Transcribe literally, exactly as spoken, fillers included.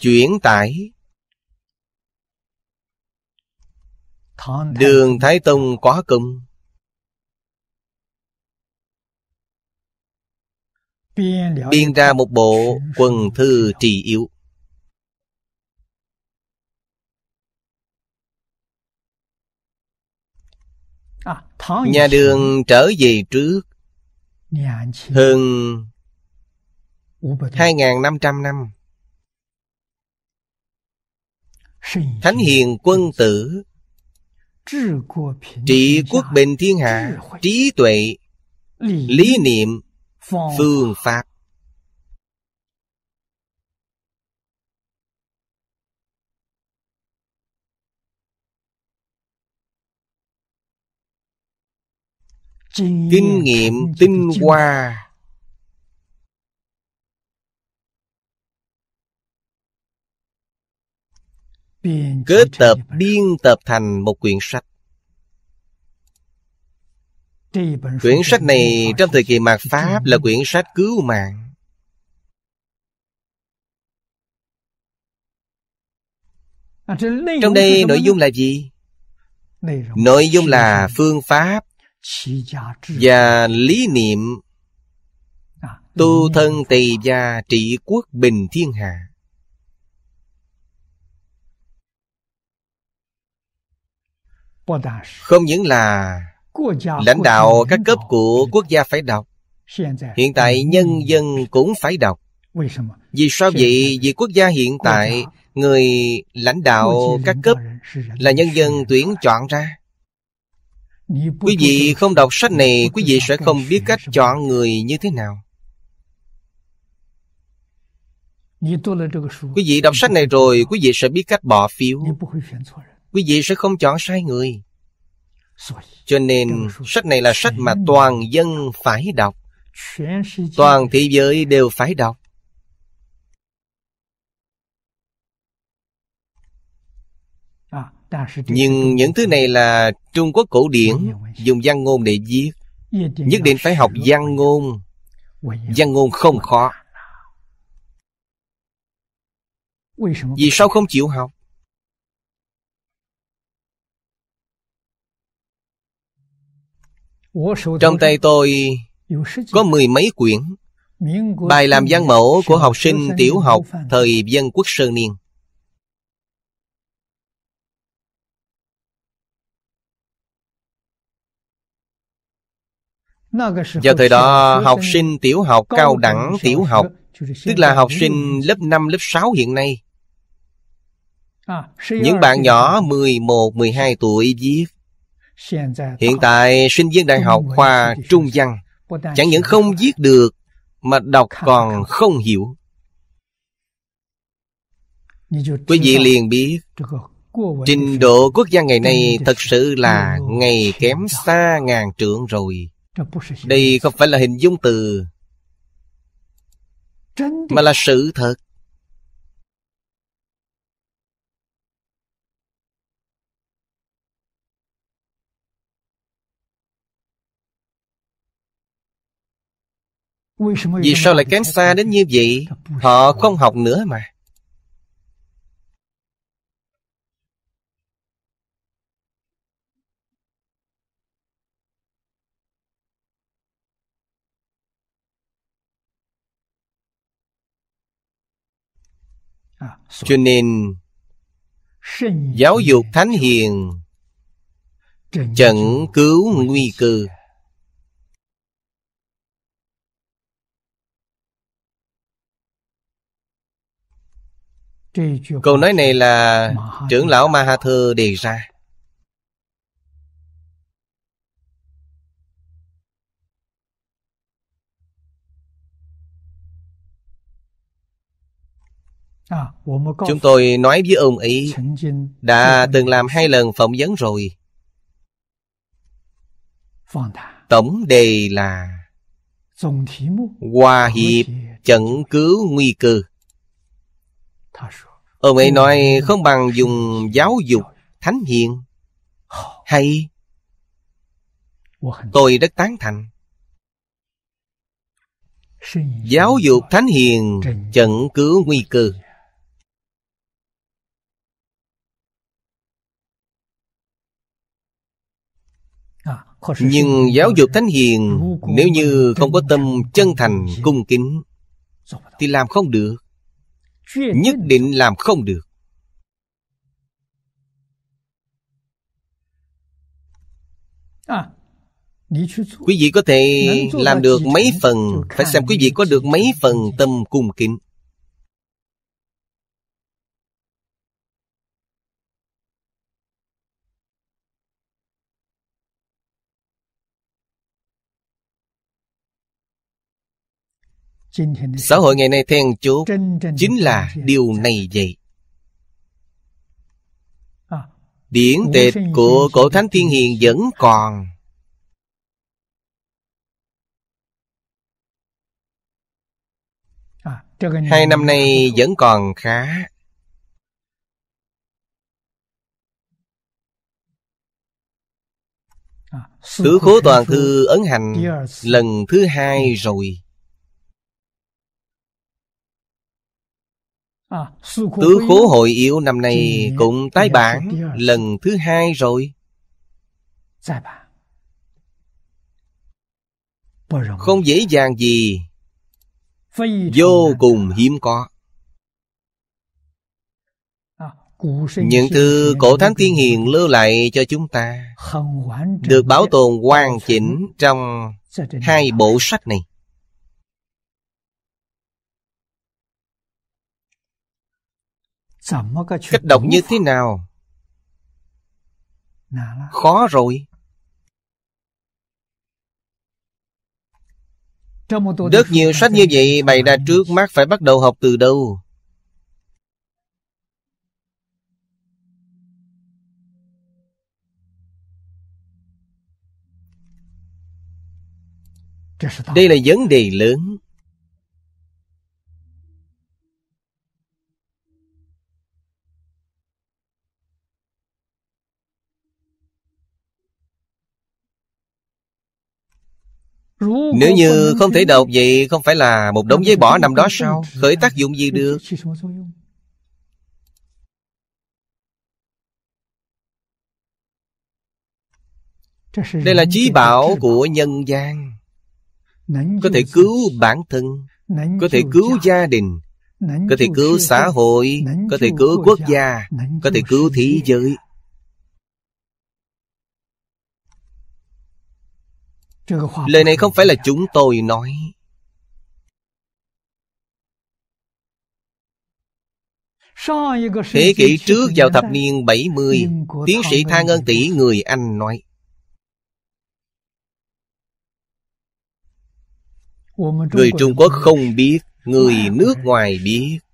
chuyển tải. Đường Thái Tông quá công, biên ra một bộ Quần Thư Trị Yếu. Nhà Đường trở về trước hơn hai nghìn năm trăm năm. Thánh hiền quân tử, trị quốc bình thiên hạ, trí tuệ, lý niệm, phương pháp. Kinh nghiệm tinh hoa, kết tập biên tập thành một quyển sách. Quyển sách này trong thời kỳ mạt Pháp là quyển sách cứu mạng. Trong đây nội dung là gì? Nội dung là phương pháp và lý niệm tu thân tỳ gia trị quốc bình thiên hạ. Không những là lãnh đạo các cấp của quốc gia phải đọc, hiện tại nhân dân cũng phải đọc. Vì sao vậy? Vì quốc gia hiện tại, người lãnh đạo các cấp là nhân dân tuyển chọn ra. Quý vị không đọc sách này, quý vị sẽ không biết cách chọn người như thế nào. Quý vị đọc sách này rồi, quý vị sẽ biết cách bỏ phiếu, quý vị sẽ không chọn sai người. Cho nên sách này là sách mà toàn dân phải đọc, toàn thế giới đều phải đọc. Nhưng những thứ này là Trung Quốc cổ điển, dùng văn ngôn để viết, nhất định phải học văn ngôn. Văn ngôn không khó. Vì sao không chịu học? Trong tay tôi có mười mấy quyển bài làm văn mẫu của học sinh tiểu học thời Dân Quốc sơ niên. Vào thời đó, học sinh tiểu học, cao đẳng tiểu học, tức là học sinh lớp năm, lớp sáu hiện nay, những bạn nhỏ mười một, mười hai tuổi viết. Hiện tại, sinh viên đại học khoa Trung văn chẳng những không viết được, mà đọc còn không hiểu. Quý vị liền biết, trình độ quốc gia ngày nay thật sự là ngày kém xa ngàn trượng rồi. Đây không phải là hình dung từ, mà là sự thật. Vì sao lại kém xa đến như vậy? Họ không học nữa mà. Cho nên giáo dục thánh hiền chẩn cứu nguy cơ. Câu nói này là trưởng lão Maha Thơ đề ra. Chúng tôi nói với ông ấy, đã từng làm hai lần phỏng vấn rồi. Tổng đề là hòa hiệp chẩn cứu nguy cơ. Ông ấy nói không bằng dùng giáo dục thánh hiền. Hay, tôi rất tán thành. Giáo dục thánh hiền chẩn cứu nguy cơ Nhưng giáo dục thánh hiền nếu như không có tâm chân thành cung kính thì làm không được, nhất định làm không được. Quý vị có thể làm được mấy phần, phải xem quý vị có được mấy phần tâm cung kính. Xã hội ngày nay then chốt chính là điều này vậy. Điển tịch của cổ thánh thiên hiền vẫn còn. Hai năm nay vẫn còn khá. Tứ Khố Toàn Thư ấn hành lần thứ hai rồi. Tứ Khố Hội Yếu năm nay cũng tái bản lần thứ hai rồi. Không dễ dàng gì, vô cùng hiếm có. Những thư cổ thánh tiên hiền lưu lại cho chúng ta được bảo tồn hoàn chỉnh trong hai bộ sách này. Cách đọc như thế nào? Khó rồi. Rất nhiều sách như vậy bày ra trước mắt, phải bắt đầu học từ đâu? Đây là vấn đề lớn. Nếu như không thể đọc vậy, không phải là một đống giấy bỏ năm đó sao? Khởi tác dụng gì được? Đây là chí bảo của nhân gian. Có thể cứu bản thân, có thể cứu gia đình, có thể cứu xã hội, có thể cứu quốc gia, có thể cứu thế giới. Lời này không phải là chúng tôi nói. Thế kỷ trước vào thập niên bảy mươi, tiến sĩ Tha Ngân Tỷ người Anh nói, người Trung Quốc không biết, người nước ngoài biết.